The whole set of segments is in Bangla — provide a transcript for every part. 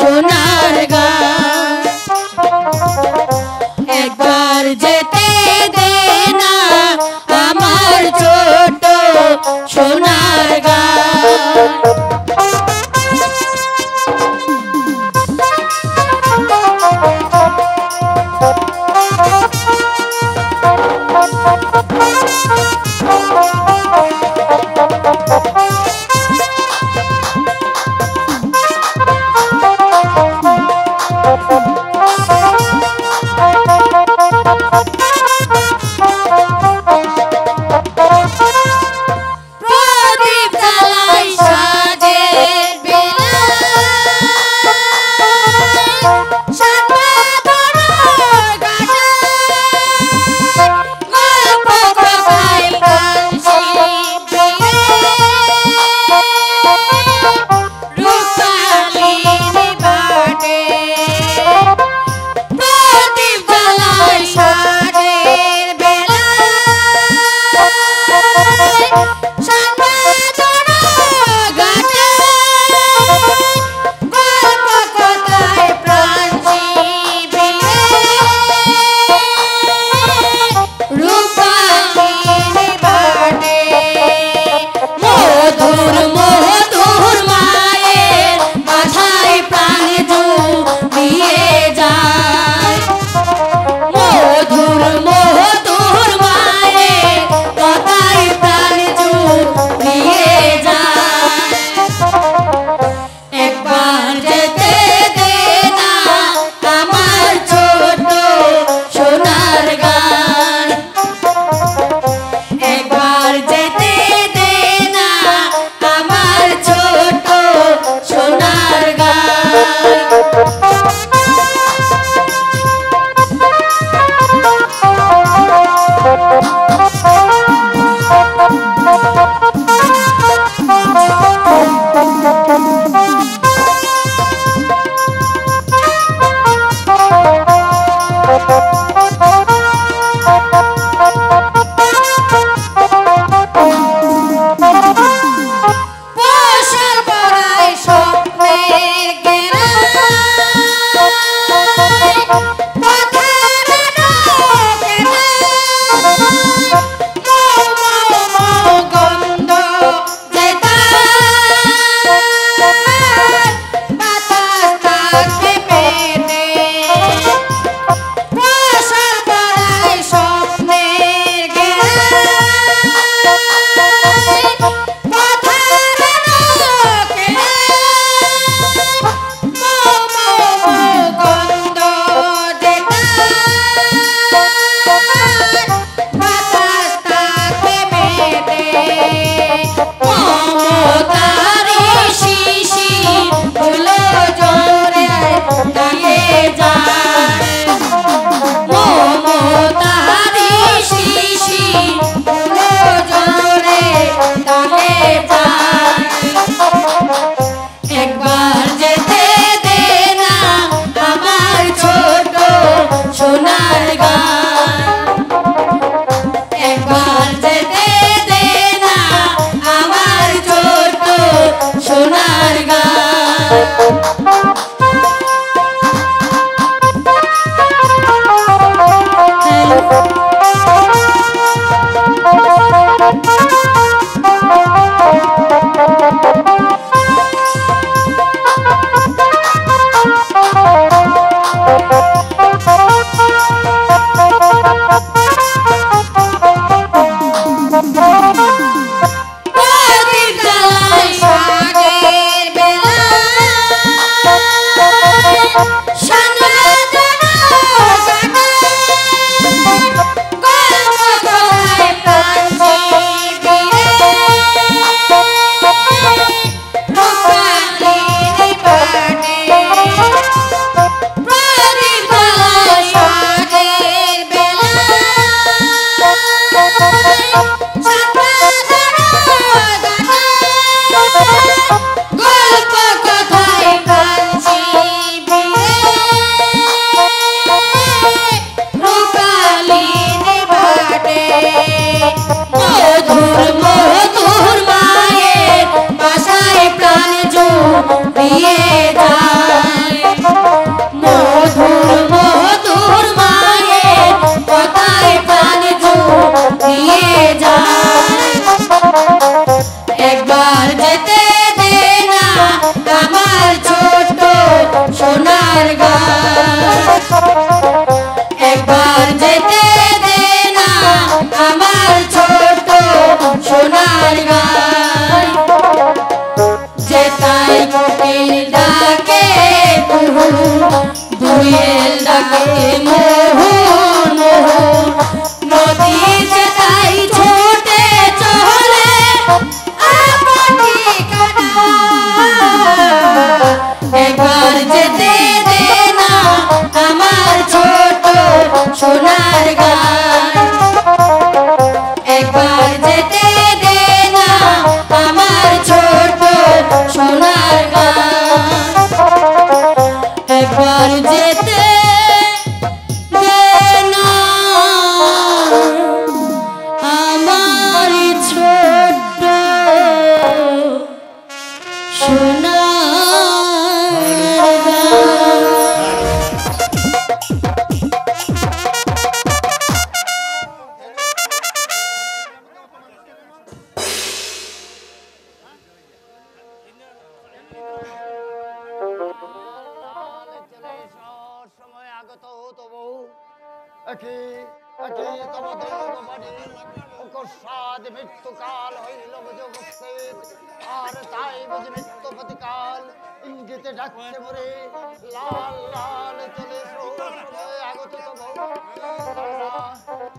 সোনার গাছ একবার যেতে দে না আমার ছোট সোনার গাছ। Ye da أكيد أكيد أبدا وكشاد ميتكال هيلو بجوكسيد أرتاي بجميتو بديكال إنجيت دكتي بري لال لال تليفرو أعو تتبو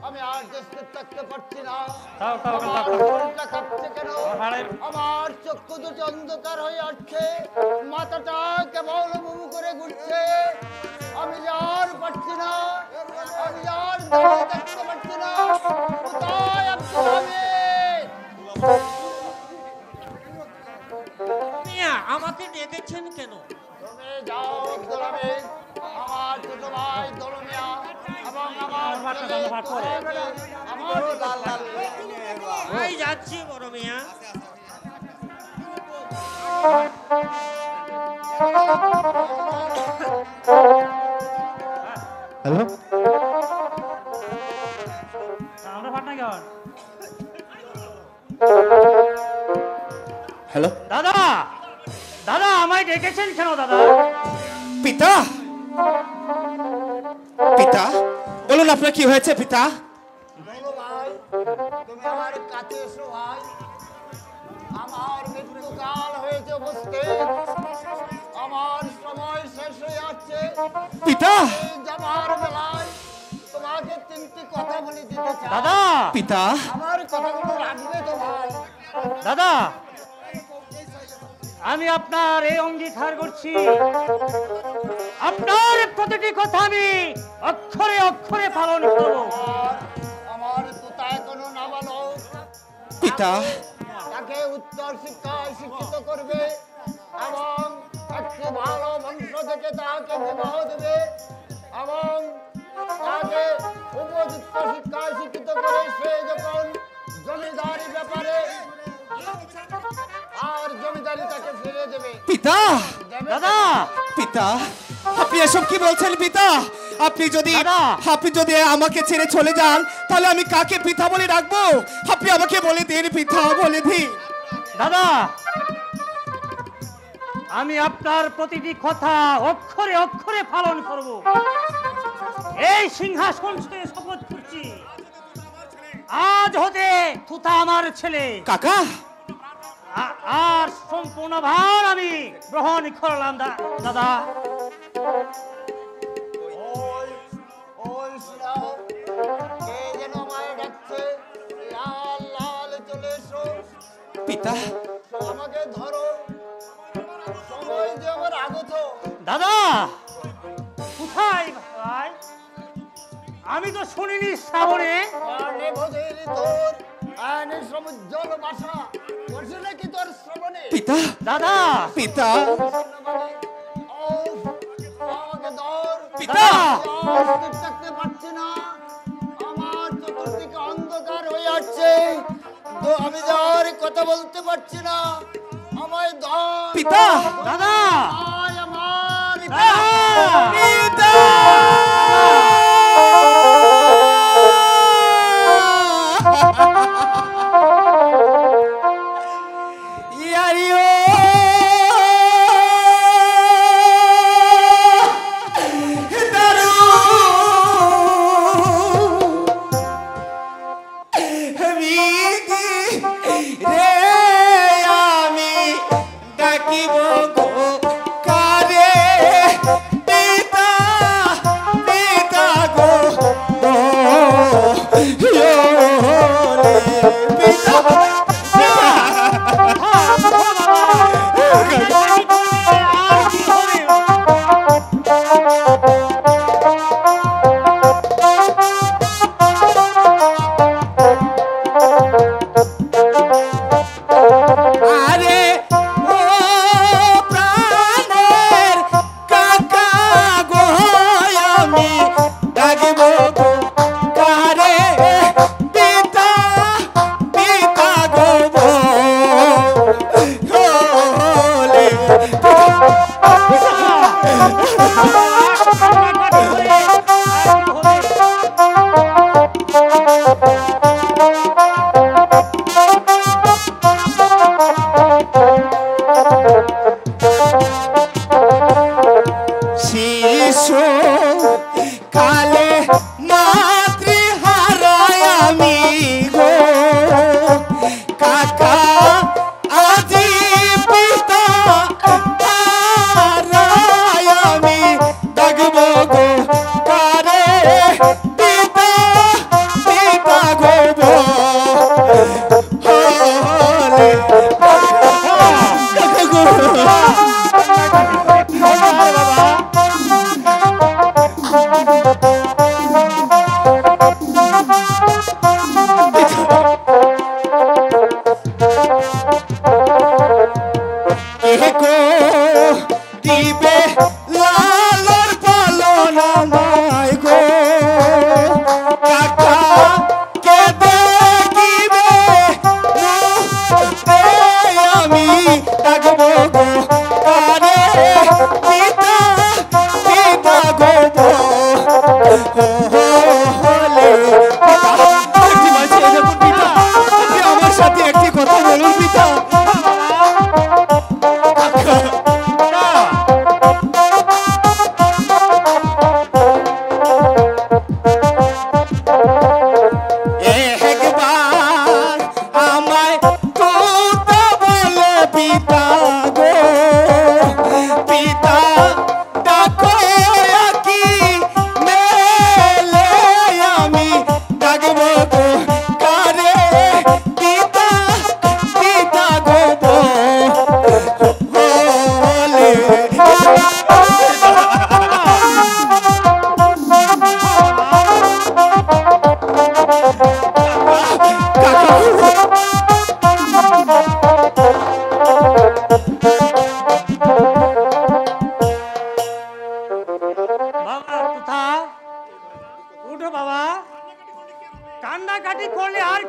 أمي أرجست تكتي بتشينا أمار تكتي كنو أمار شكودو جندو كارهي أرتشي ما تتا كباولو بومو كره غدشي أمي جار بتشينا أمي جار تكتي بتشينا وتاي أبشامي আমাকে ডেকেছেন কেন তুমি যাও গোলামে আমার ছোট ভাই দলমিয়া এবং আমার ভাত করে আমার লাল লাল ভাই যাচ্ছে বড় মিয়া হ্যালো আমরা পাটনা গেলাম হ্যালো দাদা দাদা আমায় ডেকেছেন কেন দাদা পিতা পিতা বলুন আপনার কি হয়েছে পিতা বলো ভাই তুমি আমার কাছে এসো ভাই আমার মৃত্যুকাল হয়েছে উপস্থিত আমার সময় শেষ হয়ে যাচ্ছে পিতা আমার বেলায় তোমাকে তিনটি কথা বলে দিতে চাই দাদা পিতা আমার কথাগুলো রাখবে তো ভাই দাদা আমি আপনার এই অঙ্গীকার করছি আপনার প্রতিটি কথা আমি অক্ষরে অক্ষরে পালন করব আমার তোতায় কোনো নামানো পিতা তাকে উত্তর শিক্ষায় শিক্ষিত করবে এবং একটি ভালো বংশ থেকে তাকে বিবাহ দেবে এবং তাকে উপযুক্ত শিক্ষায় শিক্ষিত করে সে যখন জমিদারি ব্যাপারে আর জমিদারি তাকে ফিরে দেবে পিতা দাদা পিতা আপনি এসব কি বলছেন পিতা আপনি যদি আমাকে ছেড়ে চলে যান তাহলে আমি কাকে পিতা বলে রাখবো আপনি আমাকে বলে দিন পিতা বলে দিন দাদা আমি আপনার প্রতিটি কথা অক্ষরে অক্ষরে পালন করব এই সিংহাসন থেকে শপথ করছি আজ হতে তুতা আমার ছেলে কাকা আর সম্পূর্ণ ভার আমি গ্রহণ করলাম দাদা পিতা আমাকে ধরো সময় যে আমার আগত দাদা কোথায় ভাই আমি তো শুনিনি শ্রাবণে পিতা দাদা পিতা পিতা থাকতে পারছি না আমার চতুর্দিকে অন্ধকার হয়ে যাচ্ছে তো আমি আর কথা বলতে পারছি না আমায় ধর পিতা দাদা আমার পিতা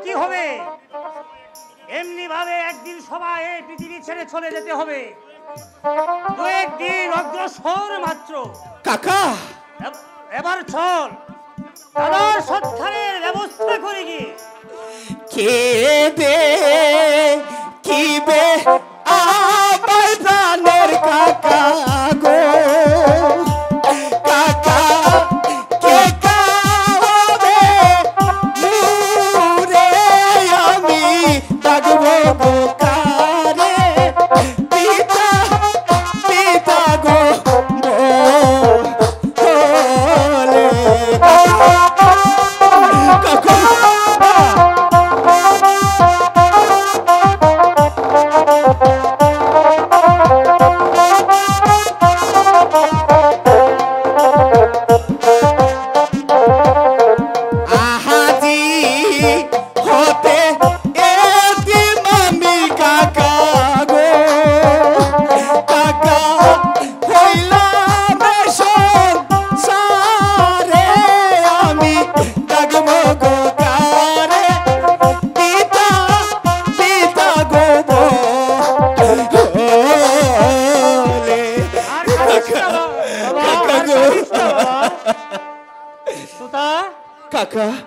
কি হবে? এমনি ভাবে একদিন সবাই এই পৃথিবী ছেড়ে চলে যেতে হবে। কয়েকদিন অগ্রসর মাত্র। কাকা এবার চল তার সৎকারের ব্যবস্থা করে গিয়ে কে দে কি বে আমার প্রাণের কাকা গো কাকা কে কাবে নূরে আমি ডাকবো গো কারে পিতা পিতা গো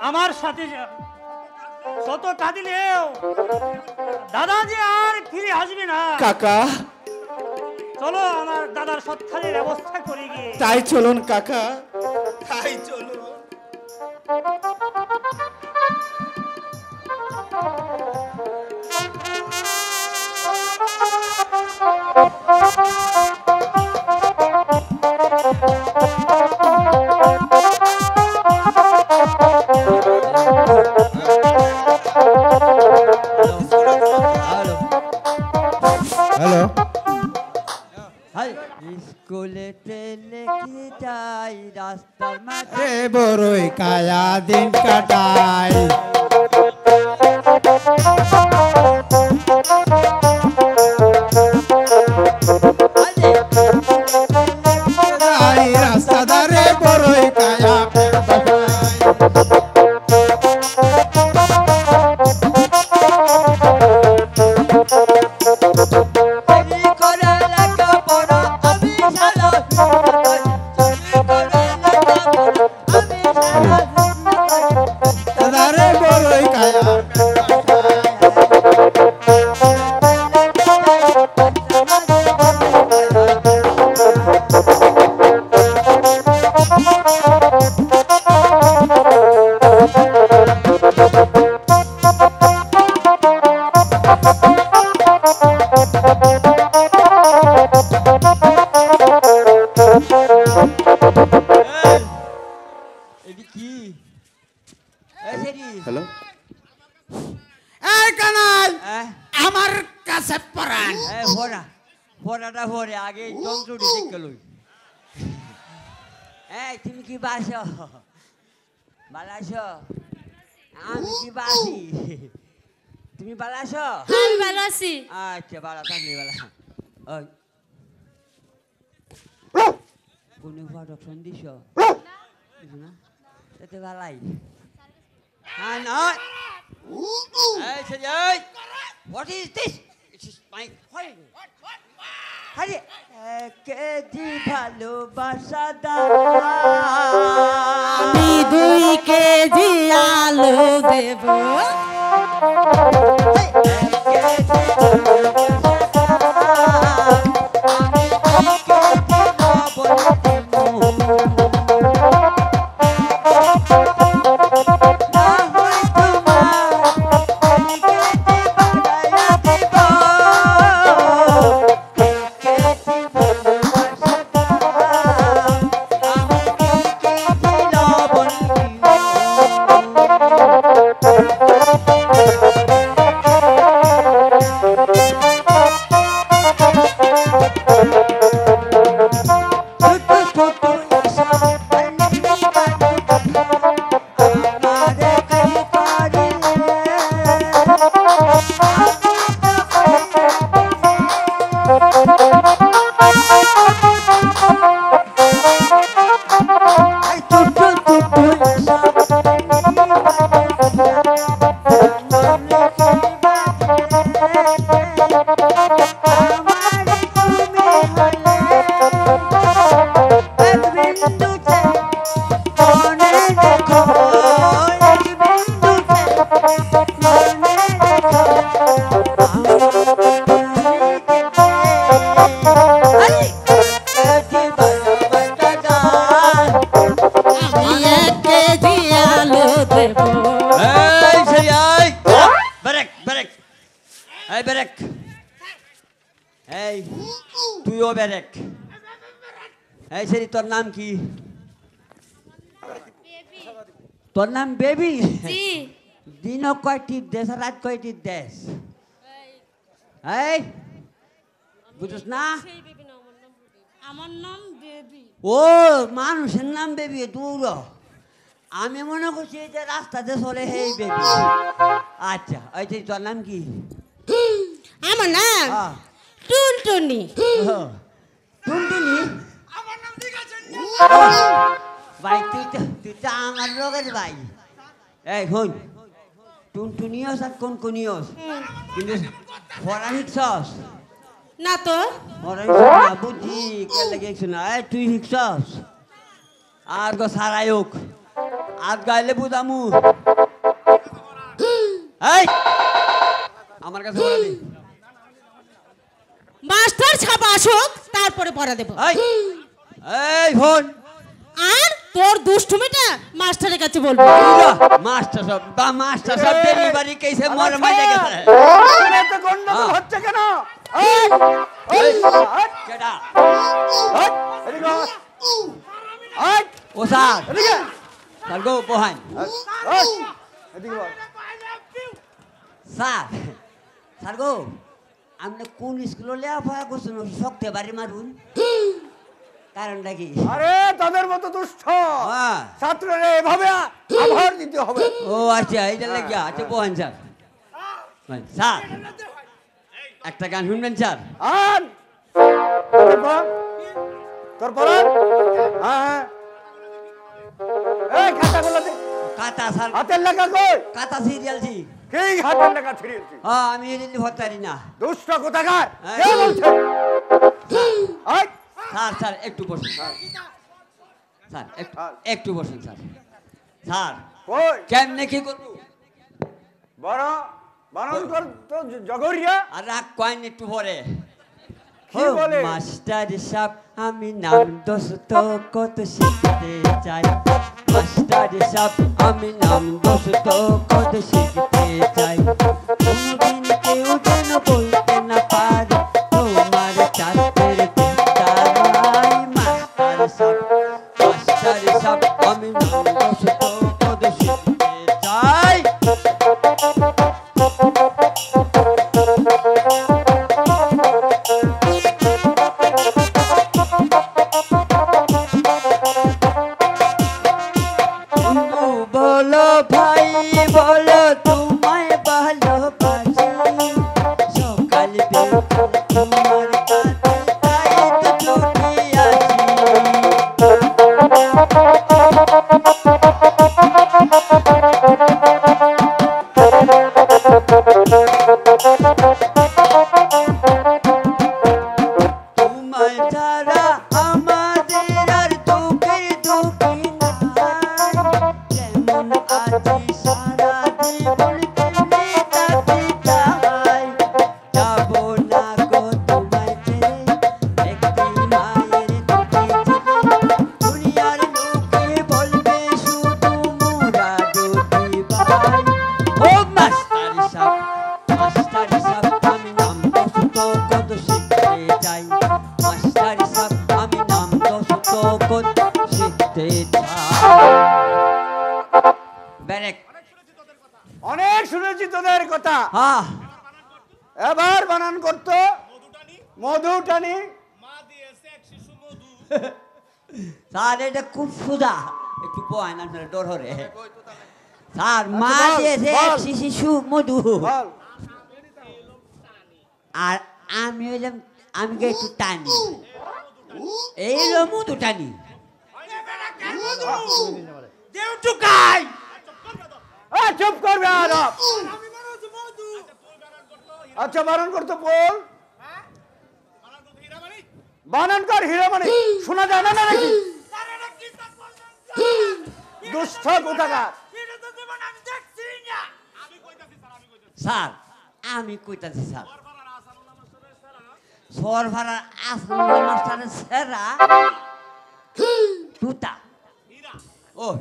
আমার সাথে শত কাঁদিলেও দাদা যে আর ফিরে আসবে না। কাকা চলো আমার দাদার সৎকারের ব্যবস্থা করে গিয়ে। তাই চলুন কাকা, তাই চলুন। Kaya din kadai Kaya rasta dare boroi kaya What is this? It is my calling. Hadi ekedi bhalobasha dala ami dui kedi alo debo ekedi bhalobasha dala ami dui kedi alo debo هاي برك هاي تويو برك هاي سيري تور نام की तोर नाम बेबी जी दिनो कोटी देश रात कोटी देश है बुझस ना আমার নাম बेबी ও মানুষের নাম बेबी দূর আমি মনে করছি এই যে রাস্তা দিয়ে চলে হেই बेबी আচ্ছা এই যে তোর নাম কি আমার নাম টুনটুনি টুনটুনি আমার নাম দিগা জন্য भाई तू तो आंगन रोगे भाई ऐ होन टुनटुनियोस और कौन-कौनियोस फॉरेनिक सॉस ना तो फॉरेनिक ना बुद्धि क्या लगे सुना ऐ तू हिक सॉस आर को सारा योग आर गायले बुदामु ऐ हमारे का सुना नहीं मास्टर छापाशोक तार पड़े पड़ा देखो ऐ ऐ होन आर তোর দুষ্টুমিটা মাস্টারের কাছে বলবো মাস্টার সব দা মাস্টার সব ডেলিভারি কেসে মর মজা গেছে শুনে তো গন্ডগোল হচ্ছে কেন এই এই কেডা হট এদিকে হট ও স্যার এদিকে স্যার গো বহাই হট এদিকে স্যার স্যার গো আপনি কোন স্কুলে লেখাপড়া করছেন শক্তি বাড়ি মারুন कारण लगी अरे तादर मत दुष्ट हां छात्र रे এভাবে আভার দিতে হবে ও আচ্ছা এই যে লাগিয়া আচ্ছা বহান স্যার হ্যাঁ স্যার একটা গান শুনবেন স্যার আর তারপর হ্যাঁ এই খাতা গুলো দে খাতা স্যার হাতে লাগা কই খাতা সিরিয়াল জি কি হাতে লাগা সিরিয়াল জি হ্যাঁ আমি এর হতারি না দুষ্ট কোথাকার কে বলছো আই স্যার স্যার একটু বসুন স্যার একটু বসুন স্যার স্যার কই কেমনে কি করব বড় বানান কর তো জগরিয়া আর রাগ কইন একটু পরে কি বলে মাস্টার সাহেব আমি নাম দোস্ত কত শিখতে চাই মাস্টার সাহেব আমি নাম দোস্ত কত শিখতে চাই কোনদিন কেউ যেন বলতে না পারে তোমার চাঁদের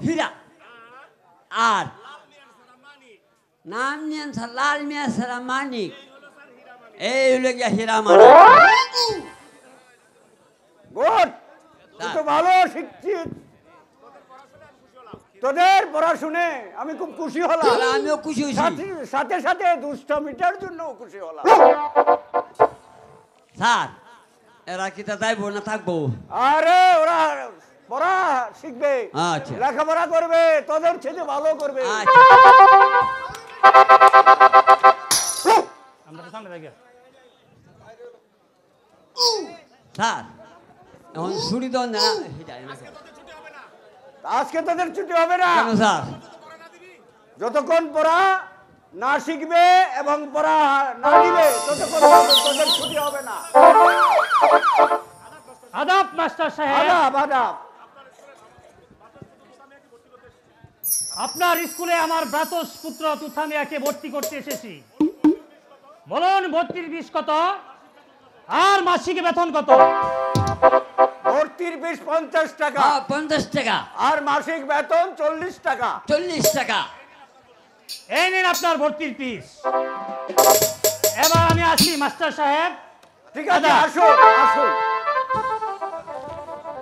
हीरा आर नाम नियन सलाल में सरामानिक ايه يقول لك يا سلام গুড তো ভালো শিক্ষিত তোদের পড়া শুনে আমি খুব খুশি হলাম আর আমিও খুশি হইছি সাথে সাথে দুষ্টমিটার জন্য খুশি হলাম স্যার এরা কি তাই বল না থাকবো আরে ওরা পড়া শিখবে আচ্ছা লেখাপড়া করবে তোদের ছেলে ভালো করবে আচ্ছা আমরা সামনে যাই স্যার এখন ছুটি দাও না আজকে তোদের ছুটি হবে না কেন স্যার যতক্ষণ পড়া না শিখবে এবং পড়া না দিবে ততক্ষণ তোদের ছুটি হবে না আদাব মাস্টার সাহেব আদাব আদাব আপনার স্কুলে আমার ভ্রাতুষ পুত্র তুথামিয়াকে ভর্তি করতে এসেছি বলুন ভর্তির ফিস কত আর মাসিক বেতন কত ভর্তির ফিস 50 টাকা হ্যাঁ 50 টাকা আর মাসিক বেতন 40 টাকা 40 টাকা এই নিন আপনার ভর্তির ফিস এবার আমি আসি মাস্টার সাহেব ঠিক আছে আসুন আসুন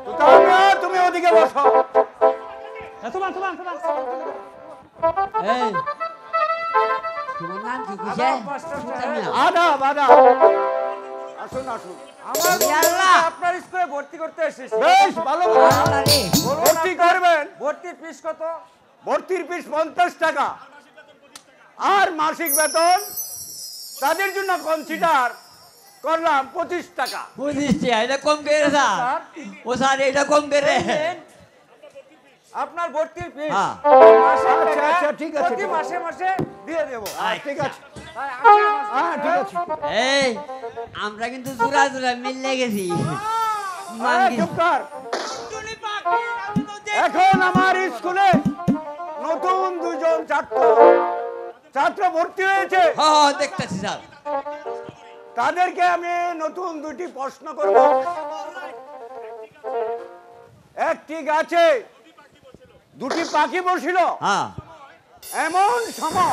তুথামিয়া তুমি ওদিকে বসো আসুন আসুন আসুন এই তুমি নাম কি বুঝে আদাব আদাব আসুন আসুন আমার আল্লাহ আপনার স্কুলে ভর্তি করতে এসেছি বেশ ভালো ভর্তি করবেন ভর্তির ফিস কত ভর্তির ফিস 50 টাকা আর মাসিক বেতন তাদের জন্য কনসিডার করলাম 25 টাকা 25 টাকা এটা কম করে স্যার ও স্যার এটা কম করে আপনার ভর্তির ফিস আচ্ছা আচ্ছা ঠিক আছে প্রতি মাসে মাসে দিয়ে দেব ঠিক আছে হ্যাঁ ঠিক আছে এই আমরা কিন্তু জোড়া জোড়া মিলে গেছি মানগি চুপকার তুমি পাখি আমি তো দেখ এখন আমার স্কুলে নতুন দুজন ছাত্র ভর্তি হয়েছে হ্যাঁ দেখতেছি স্যার তাদেরকে আমি নতুন দুটি প্রশ্ন করব একটি গাছে দুটি পাখি বসিল হ্যাঁ এমন সময়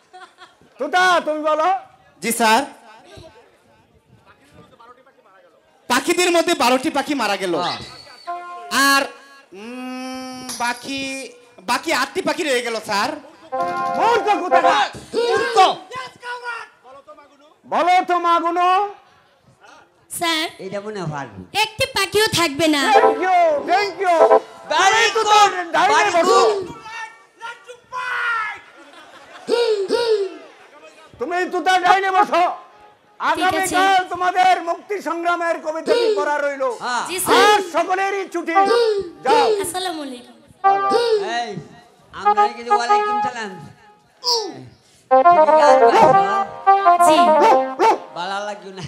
তোতা তুমি বলো জি স্যার পাখিদের মধ্যে 12টি পাখি মারা গেল আর বাকি 8টি পাখি রয়ে গেল স্যার মূর্খ কুতাগা মূর্খ বলো তো মাগুনো স্যার এটা মনে হয় একটি পাখিও থাকবে না থ্যাংক ইউ বাড়ি তো ডাইনে বসো তুমি তোতা ডাইনে বসো আগামী কাল তোমাদের মুক্তি সংগ্রামের কবিতা পড়া রইল জি স্যার সকলেরই ছুটি যাও আসসালামু আলাইকুম এই আমরা কি ওয়া আলাইকুম সালাম জি ভালো লাগিও না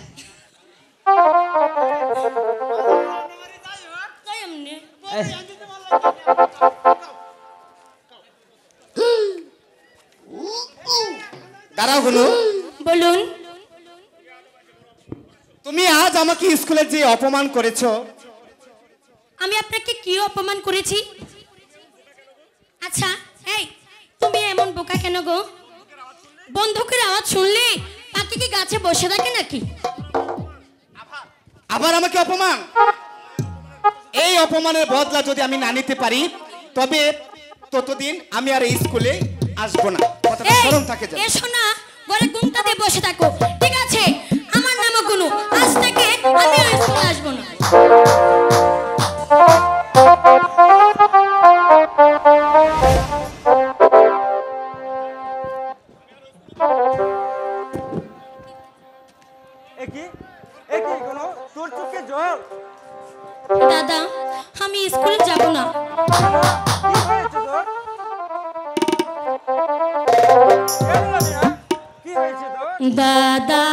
দাঁড়াও হলো বলুন তুমি আজ আমাকে স্কুলে যে অপমান করেছো আমি আপনাকে কি অপমান করেছি আচ্ছা এই তুমি এমন বোকা কেন গো বন্দুকের আওয়াজ শুনলে পাখি কি গাছে বসে থাকে নাকি আবার আমাকে অপমান এই অপমানের বদলা যদি আমি না নিতে পারি তবে ততদিন আমি আর এই স্কুলে আসব না কথাটা স্মরণ থাকে যেন এসো না ঘরে ঘুমটা দিয়ে বসে থাকো ঠিক আছে আমার নামও গুনু আজ থেকে আমি এই স্কুলে আসব না দাদা আমি স্কুলে যাব না কি হয়েছে তোর কেন লাগে কি হয়েছে তোর দাদা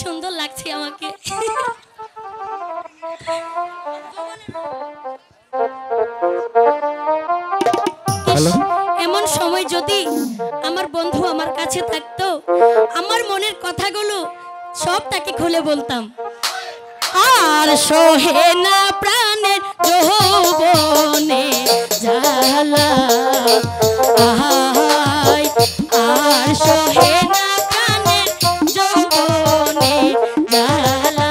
সুন্দর লাগছে আমাকে এমন সময় যদি আমার বন্ধু আমার কাছে থাকতো আমার মনের কথাগুলো সব তাকে খুলে বলতাম আর সোহে না প্রাণের যৌবনে জ্বালা আহাই আর সোহে না প্রাণের যৌবনে জ্বালা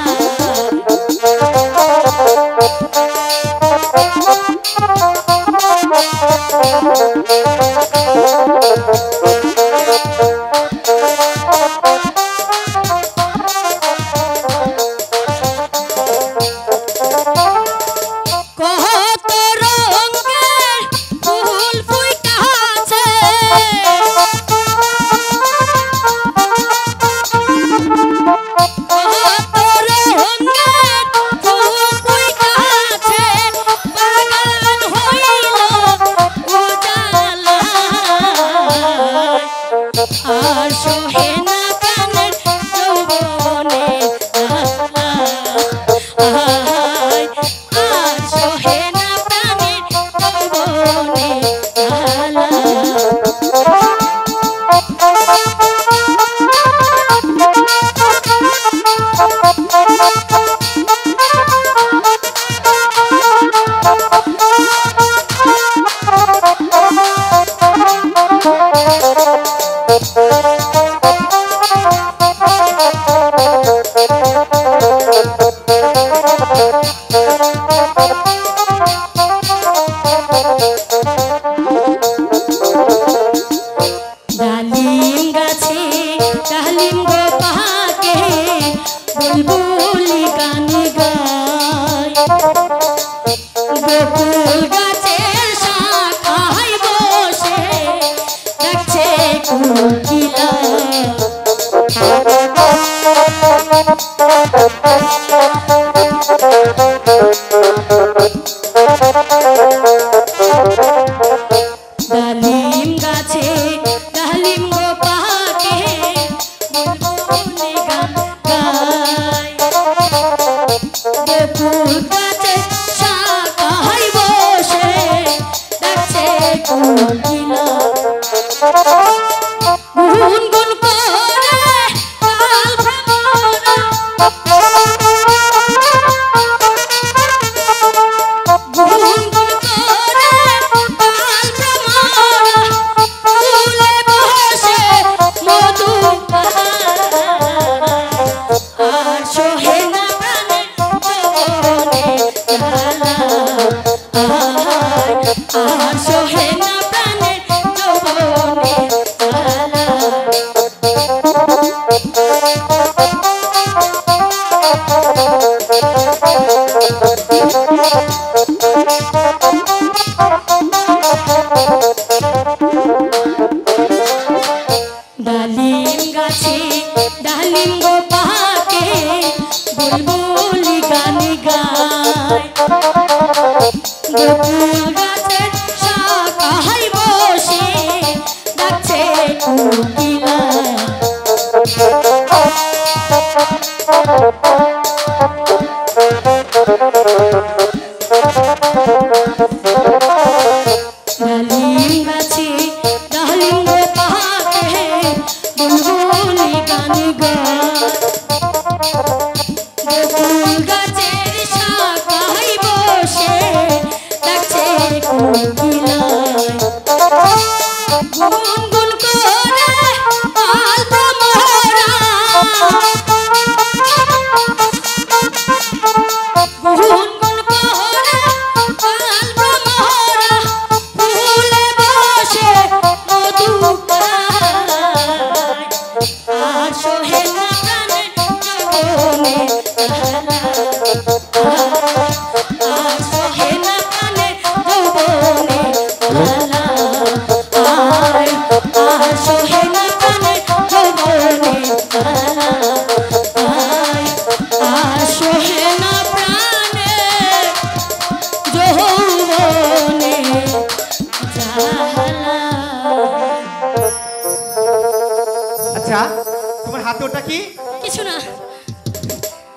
তোমার হাতে ওটা কি কিছু না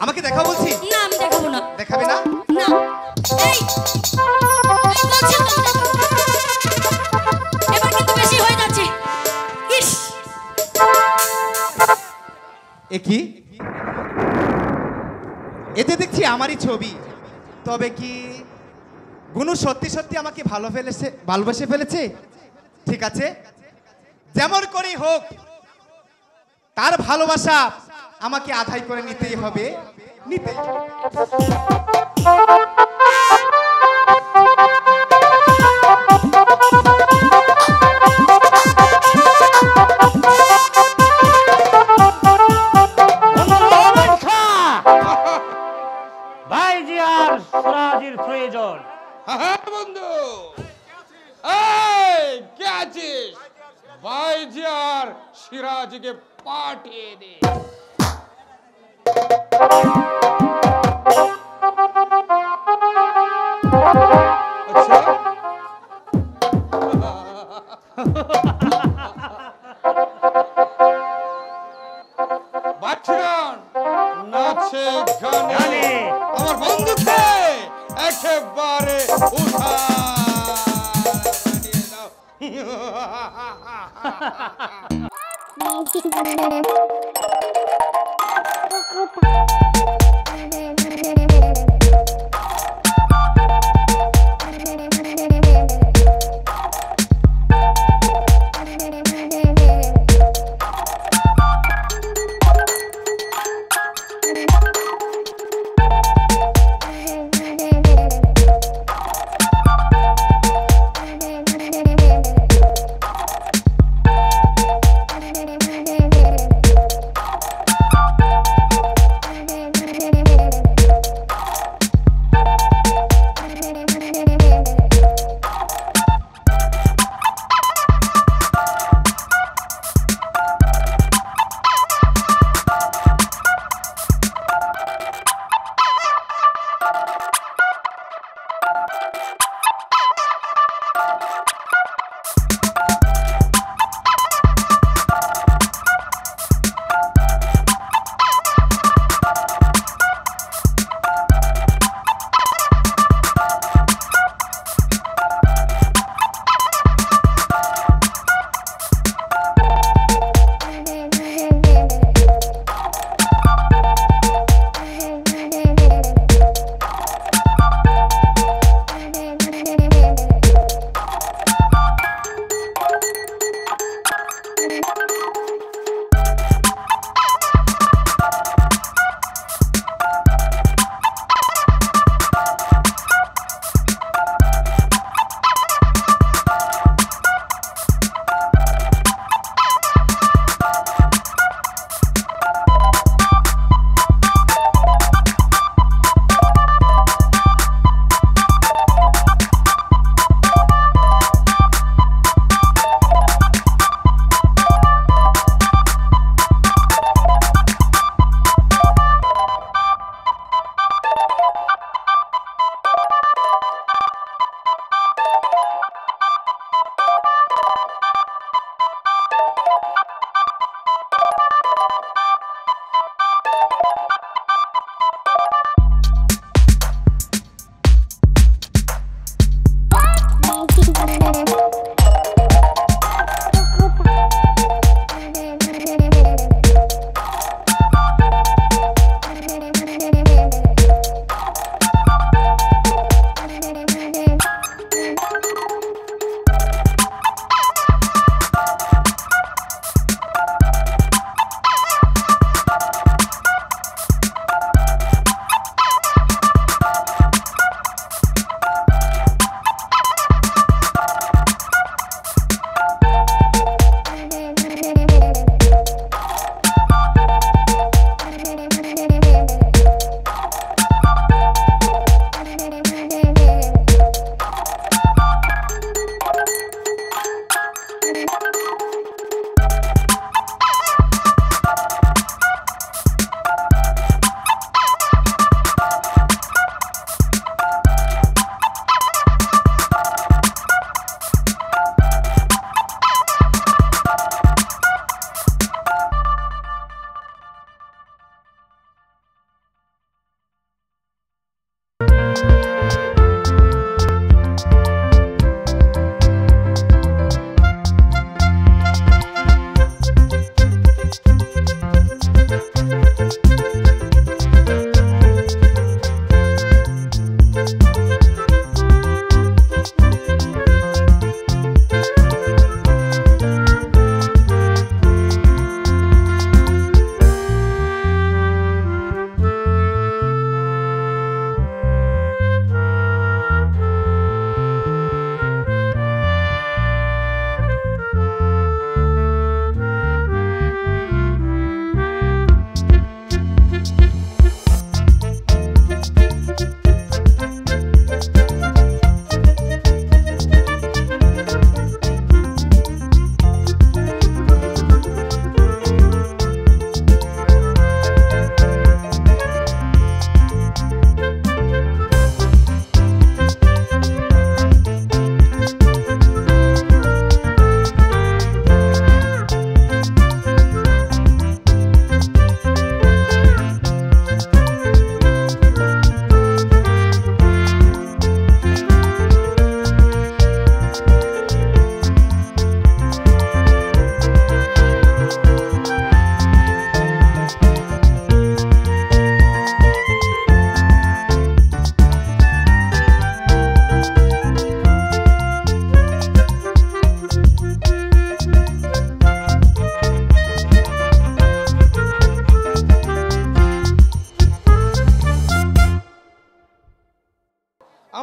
আমাকে দেখা বলছি না আমি দেখাবো না দেখাবে না না এই এই বলছি তো এবার কিন্তু বেশি হয়ে যাচ্ছে ইস এ কি এতে দেখছি আমারই ছবি তবে কি গুণ সত্যি সত্যি আমাকে ভালো ফেলেছে ভালোবেসে ফেলেছে ঠিক আছে যেমন করি হোক তার ভালোবাসা আমাকে আধাই করে নিতেই হবে নিতে party day.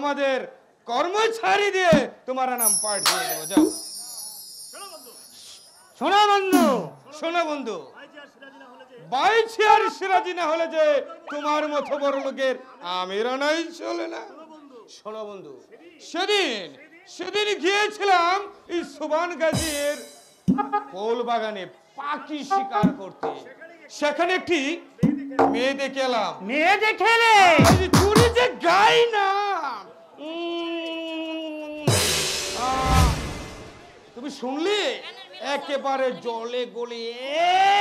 আমাদের কর্মচারী দিয়ে তোমার নাম পাঠিয়ে দেব। যাও শোনা বন্ধু, শোনা বন্ধু, বাইছি আর সিরাজি না হলে যে তোমার মতো বড় লোকের আমিরা নাই চলে না। শোনা বন্ধু, সেদিন সেদিন গিয়েছিলাম এই সুবান গাজীর কোল বাগানে পাখি শিকার করতে। সেখানে একটি মেয়ে দেখে এলাম। মেয়ে দেখে চুরি যে গাই না, তুমি শুনলে একেবারে জলে গলে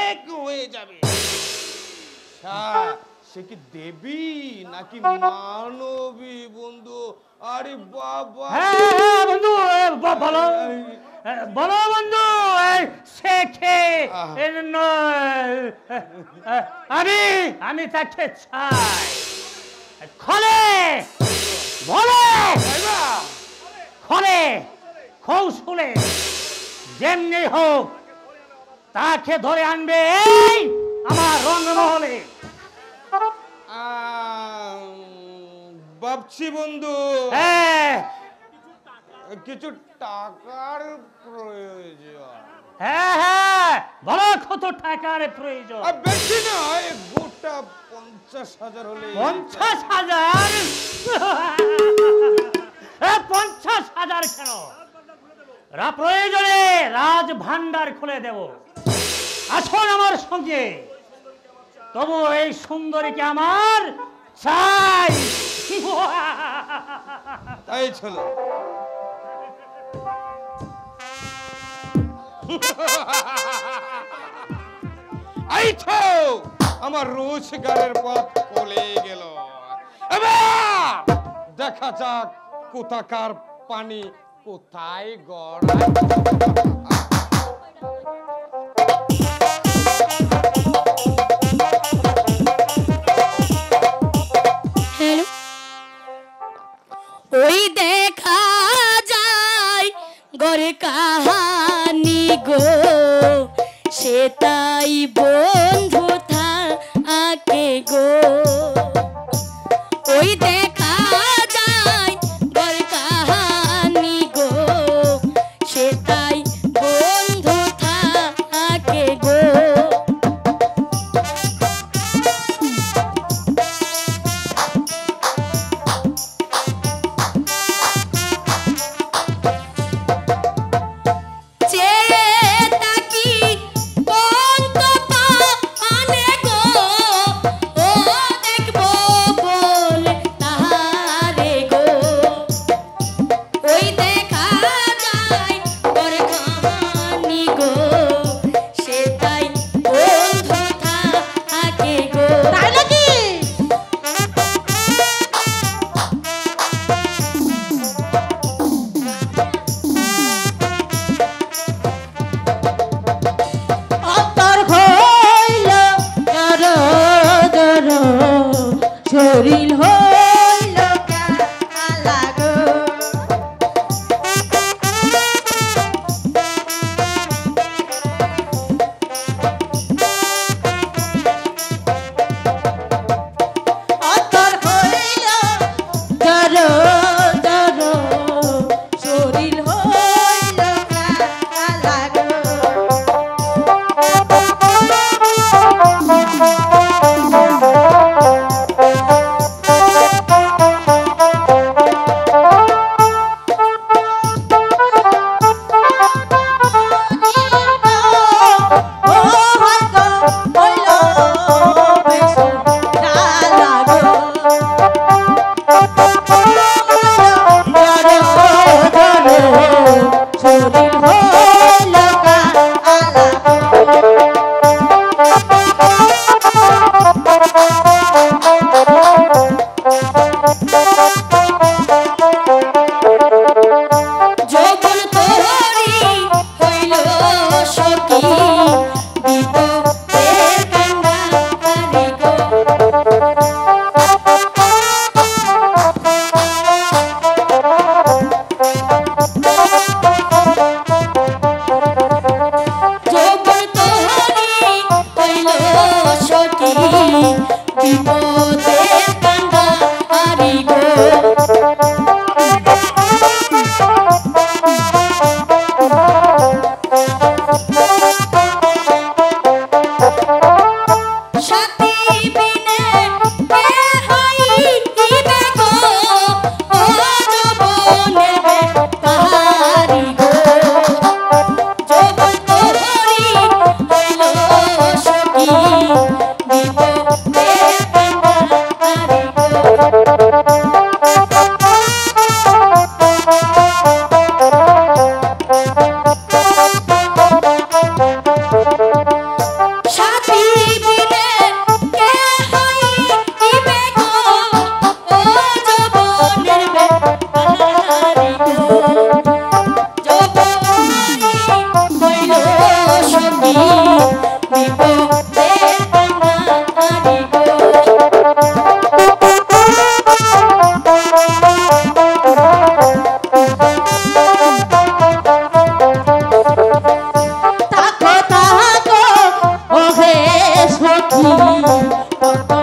এক হয়ে যাবে। সে কি দেবী নাকি মানবী বন্ধু? আরে বাবা, হ্যাঁ বন্ধু বলো বলো বন্ধু। আমি তাকে চাই খলে বলে খলে কৌশলে যেমনি হোক তাকে ধরে আনবে এই আমার রঙ্গমহলে। ভাবছি বন্ধু কিছু টাকার প্রয়োজন। হ্যাঁ হ্যাঁ বলো কত টাকার প্রয়োজন? বেশি নয়, গোটা 50,000 হলে। 50,000? 50,000 কেন, প্রয়োজনে রাজ ভান্ডার খুলে দেব। আসুন আমার সঙ্গে, তবু এই সুন্দরীকে আমার চাই। তাই চলো। আমার রোজগারের পথ খুলে গেল। এবার দেখা যাক কোথাকার পানি কোথায় গড়ায়। ওই দেখা যায় গড়ে কাহানি গো, সেটাই বন্ধু থাকে গো। ওই দেখা যায় গড়ে কাহানি গো, সেটাই বন্ধু থাকে গো। People, they can't go. কিছু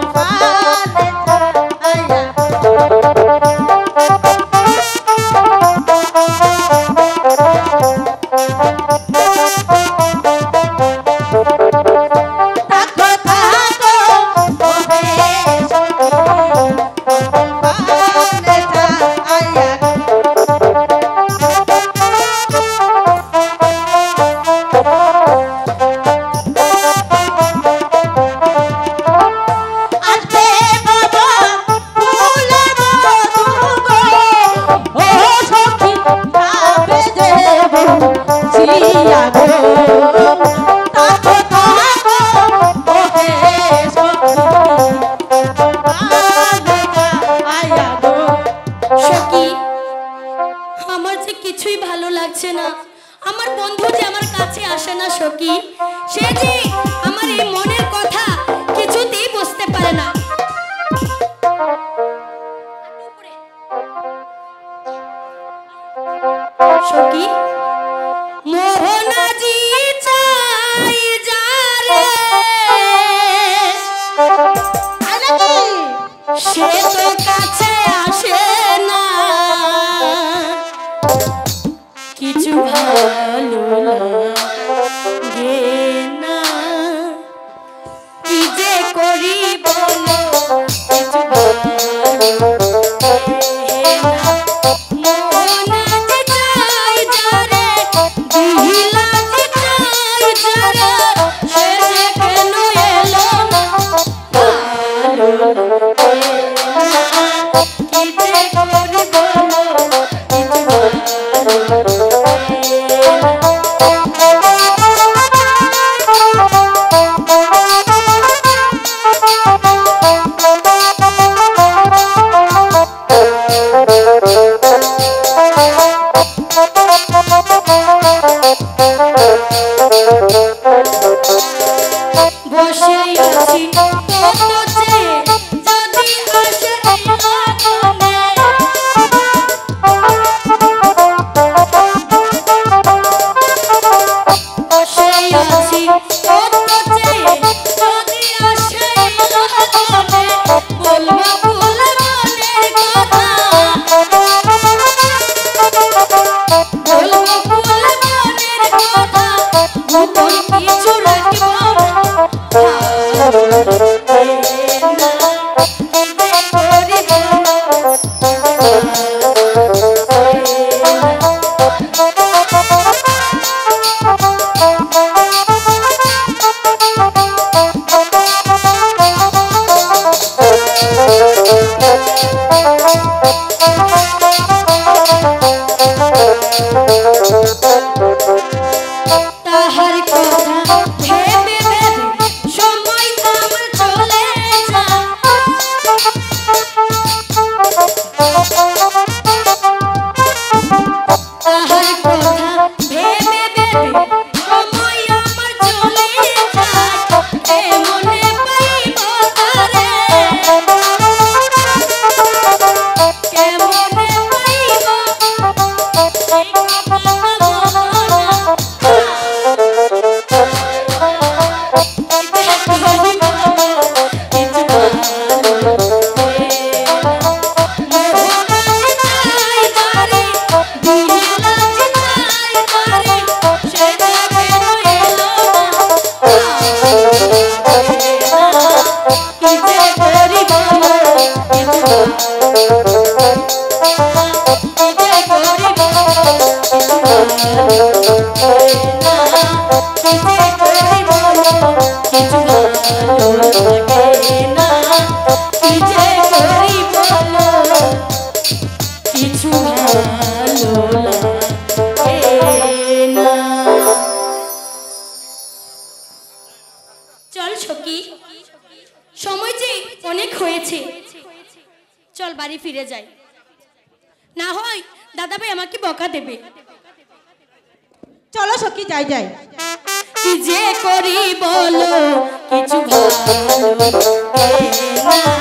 ভালো